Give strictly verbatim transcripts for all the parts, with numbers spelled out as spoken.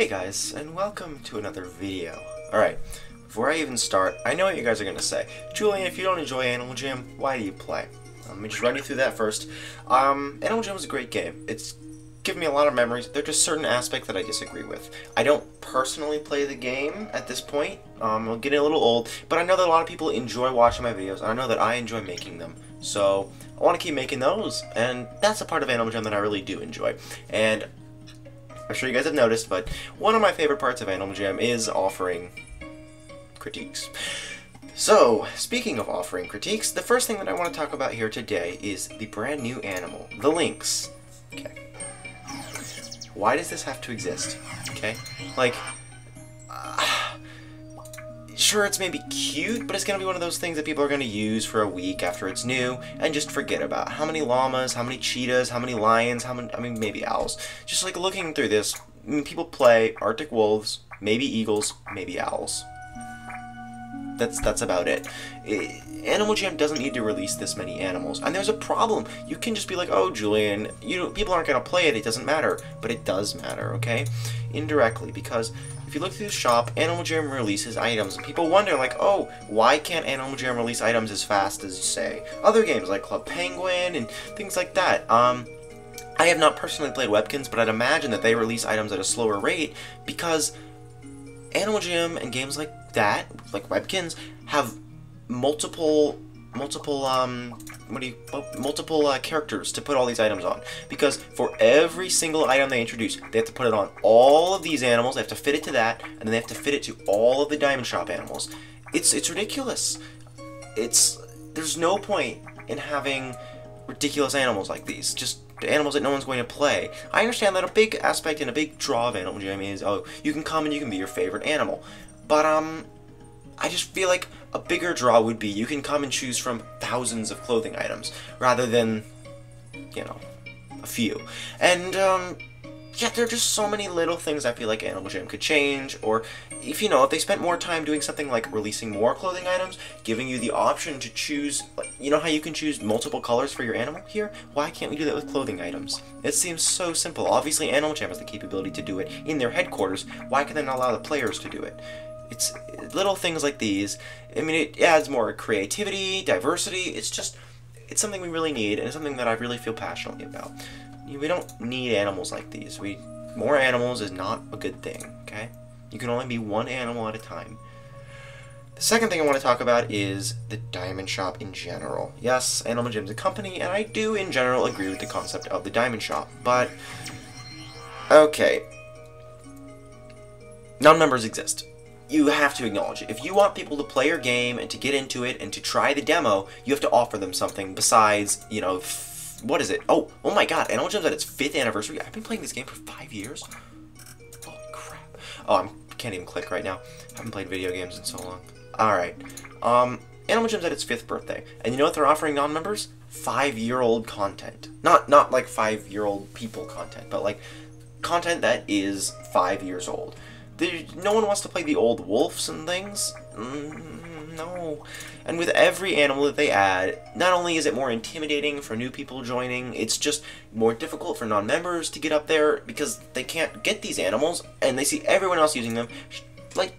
Hey guys, and welcome to another video. Alright, before I even start, I know what you guys are going to say. Julian, if you don't enjoy Animal Jam, why do you play? Let me just run you through that first. Um, Animal Jam is a great game. It's given me a lot of memories. There are just certain aspects that I disagree with. I don't personally play the game at this point. Um, I'm getting a little old, but I know that a lot of people enjoy watching my videos, and I know that I enjoy making them. So, I want to keep making those, and that's a part of Animal Jam that I really do enjoy. And I'm sure you guys have noticed, but one of my favorite parts of Animal Jam is offering critiques. So, speaking of offering critiques, the first thing that I want to talk about here today is the brand new animal, the lynx. Okay. Why does this have to exist? Okay? Like, uh, sure, it's maybe cute, but it's going to be one of those things that people are going to use for a week after it's new and just forget about. How many llamas, how many cheetahs, how many lions, how many, I mean, maybe owls. Just like looking through this, I mean, people play Arctic wolves, maybe eagles, maybe owls. That's, that's about it. it. Animal Jam doesn't need to release this many animals, and there's a problem. You can just be like, oh, Julian, you people aren't going to play it, it doesn't matter. But it does matter, okay? Indirectly, because if you look through the shop, Animal Jam releases items, and people wonder, like, oh, why can't Animal Jam release items as fast as, say, other games like Club Penguin and things like that? Um, I have not personally played Webkinz, but I'd imagine that they release items at a slower rate because Animal Jam and games like that, like Webkinz, have multiple, multiple, um, what do you, multiple uh, characters to put all these items on. Because for every single item they introduce, they have to put it on all of these animals, they have to fit it to that, and then they have to fit it to all of the Diamond Shop animals. It's, it's ridiculous. It's, there's no point in having ridiculous animals like these. Just animals that no one's going to play. I understand that a big aspect and a big draw of Animal Jam is, oh, you can come and you can be your favorite animal. But, um, I just feel like a bigger draw would be you can come and choose from thousands of clothing items, rather than, you know, a few. And, um, yeah, there are just so many little things I feel like Animal Jam could change, or, if you know, if they spent more time doing something like releasing more clothing items, giving you the option to choose, like, you know how you can choose multiple colors for your animal here? Why can't we do that with clothing items? It seems so simple. Obviously, Animal Jam has the capability to do it in their headquarters. Why can they not allow the players to do it? It's little things like these. I mean, it adds more creativity, diversity. It's just, it's something we really need, and it's something that I really feel passionately about. We don't need animals like these. We more animals is not a good thing, okay? You can only be one animal at a time. The second thing I want to talk about is the Diamond Shop in general. Yes, Animal Jam's a company, and I do in general agree with the concept of the Diamond Shop, but okay. Non-members exist. You have to acknowledge it. If you want people to play your game and to get into it and to try the demo, you have to offer them something besides, you know, what is it? Oh, oh my god, Animal Jam's at its fifth anniversary. I've been playing this game for five years. Holy crap. Oh, I can't even click right now. I haven't played video games in so long. Alright. Um, Animal Jam's at its fifth birthday. And you know what they're offering non-members? Five-year-old content. Not, not like five-year-old people content, but like content that is five years old. No one wants to play the old wolves and things. Mm, no. And with every animal that they add, not only is it more intimidating for new people joining, it's just more difficult for non-members to get up there because they can't get these animals and they see everyone else using them. Like,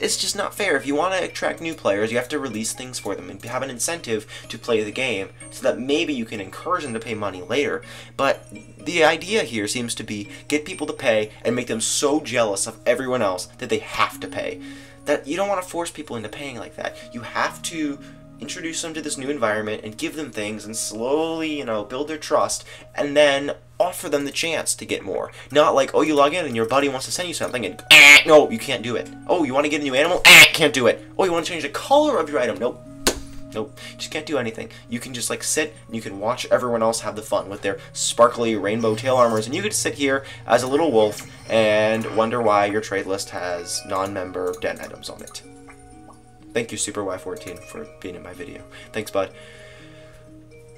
it's just not fair. If you want to attract new players, you have to release things for them and have an incentive to play the game so that maybe you can encourage them to pay money later. But the idea here seems to be get people to pay and make them so jealous of everyone else that they have to pay. That you don't want to force people into paying like that. You have to introduce them to this new environment and give them things and slowly, you know, build their trust and then offer them the chance to get more. Not like, oh, you log in and your buddy wants to send you something and ah, no, you can't do it. Oh, you want to get a new animal? Ah, can't do it. Oh, you want to change the color of your item? Nope. Nope. Just can't do anything. You can just like sit and you can watch everyone else have the fun with their sparkly rainbow tail armors and you could sit here as a little wolf and wonder why your trade list has non-member den items on it. Thank you, Super Y fourteen, for being in my video. Thanks, bud.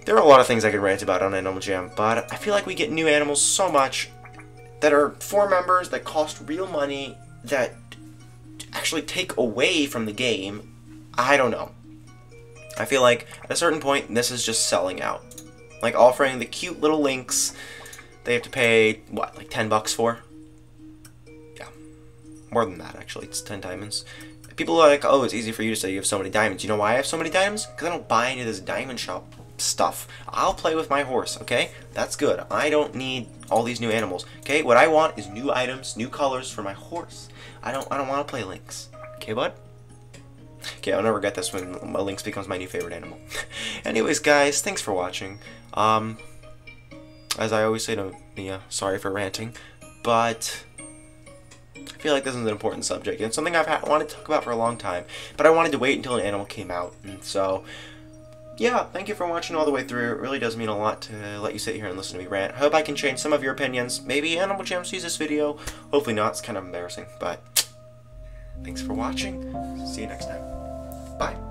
There are a lot of things I could rant about on Animal Jam, but I feel like we get new animals so much that are for members, that cost real money, that actually take away from the game. I don't know. I feel like at a certain point, this is just selling out. Like offering the cute little lynx, they have to pay, what, like ten bucks for? Yeah, More than that, actually. It's ten diamonds. People are like, oh, it's easy for you to say you have so many diamonds. You know why I have so many diamonds? Because I don't buy any of this diamond shop stuff. I'll play with my horse, okay? That's good. I don't need all these new animals, okay? What I want is new items, new colors for my horse. I don't I don't want to play Lynx. Okay, bud? Okay, I'll never get this when my Lynx becomes my new favorite animal. Anyways, guys, thanks for watching. Um, as I always say to Mia, sorry for ranting, but I feel like this is an important subject, and something I've had, wanted to talk about for a long time, but I wanted to wait until an animal came out, and so, yeah, thank you for watching all the way through. It really does mean a lot to let you sit here and listen to me rant. I hope I can change some of your opinions. Maybe Animal Jam sees this video. Hopefully not. It's kind of embarrassing, but thanks for watching. See you next time. Bye.